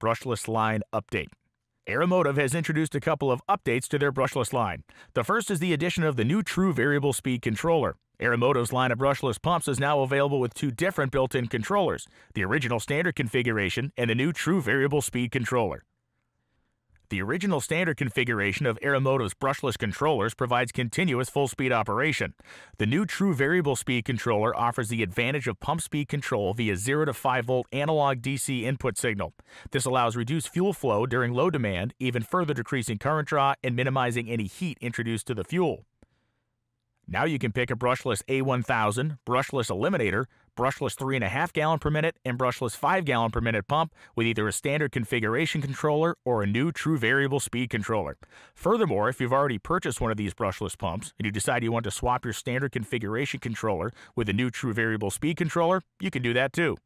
Brushless Line Update. Aeromotive has introduced a couple of updates to their brushless line. The first is the addition of the new True Variable Speed Controller. Aeromotive's line of brushless pumps is now available with two different built-in controllers, the original standard configuration and the new True Variable Speed Controller. The original standard configuration of Aeromotive's brushless controllers provides continuous full-speed operation. The new True Variable Speed Controller offers the advantage of pump speed control via 0 to 5-volt analog DC input signal. This allows reduced fuel flow during low demand, even further decreasing current draw and minimizing any heat introduced to the fuel. Now you can pick a brushless A1000, brushless Eliminator, brushless 3.5 gallon per minute, and brushless 5 gallon per minute pump with either a standard configuration controller or a new True Variable Speed Controller. Furthermore, if you've already purchased one of these brushless pumps and you decide you want to swap your standard configuration controller with a new True Variable Speed Controller, you can do that too.